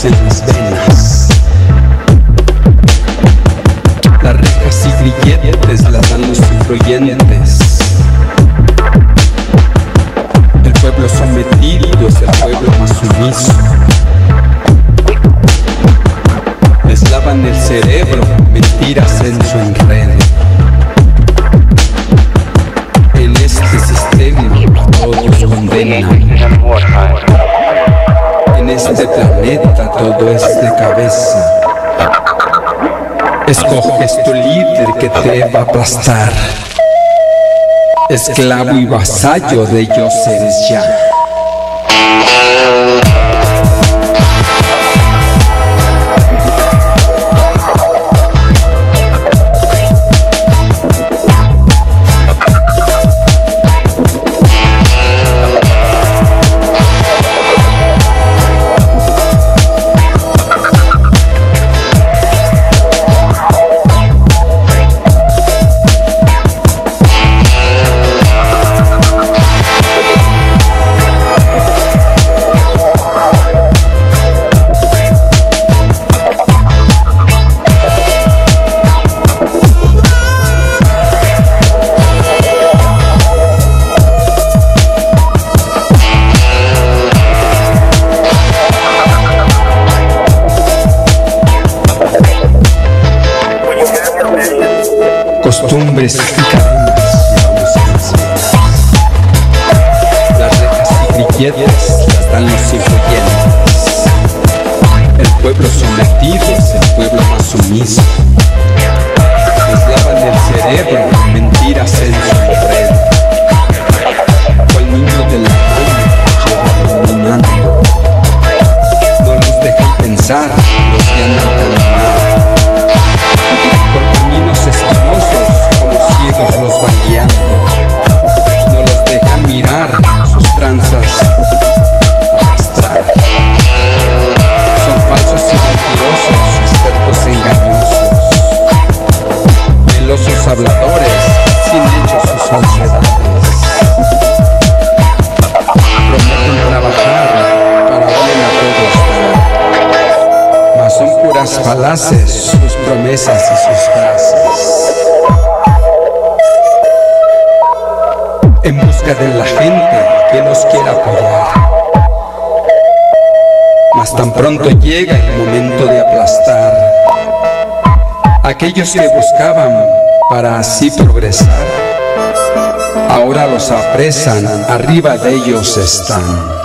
seus bens. Las ricas y grilletes las dan los influyentes. El pueblo sometido es el pueblo más sumiso. Les lavan el cerebro, mentiras en su enredo. En este sistema todos condenan. Este planeta todo es de cabeza. Escoges tu líder que te va a aplastar. Esclavo y vasallo de ellos eres ya. Costumbres y cadenas. Las rejas y grilletes las dan los influyentes. El pueblo sometido es el pueblo más sumiso. Les lavan el cerebro, mentiras en su enredo. Cual niño de la calle lleva dominando. No los dejan pensar, los que andan tan mal. Los van guiando, no los dejan mirar sus tranzas. Son falsos y mentirosos, expertos engañosos, velosos habladores, sin hechos sus ansiedades. Prometen trabajar para bien a todos, mas son puras falaces sus promesas y sus frases. En busca de la gente que nos quiera apoyar. Mas tan pronto llega el momento de aplastar aquellos que buscaban para así progresar. Ahora los apresan, arriba de ellos están.